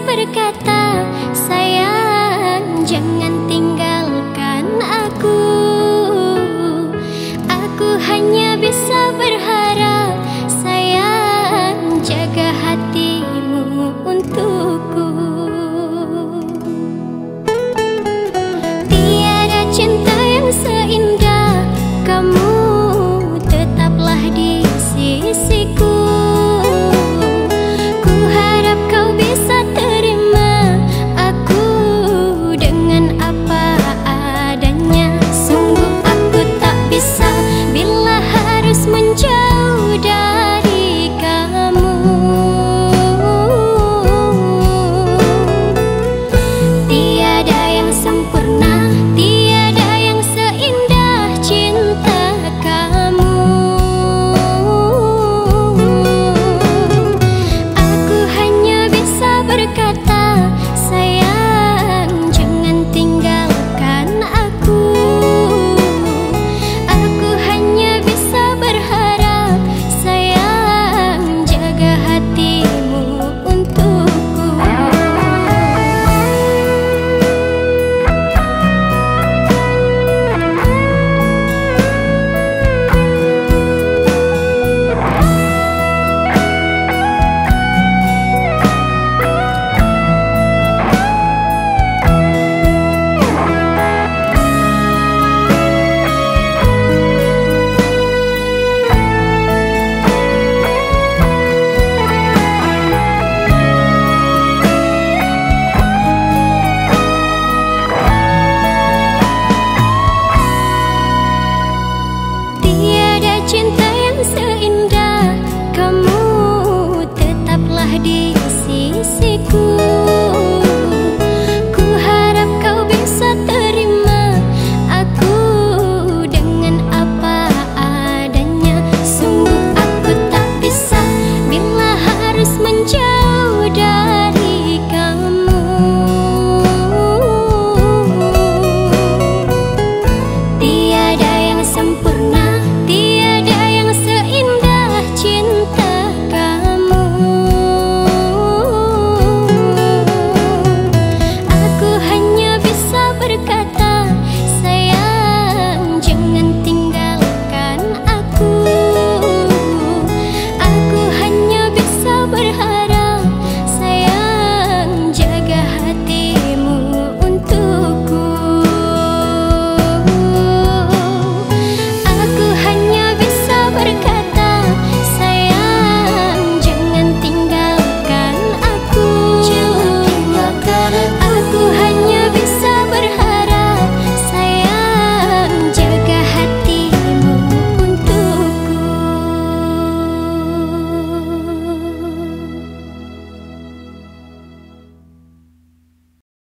berkata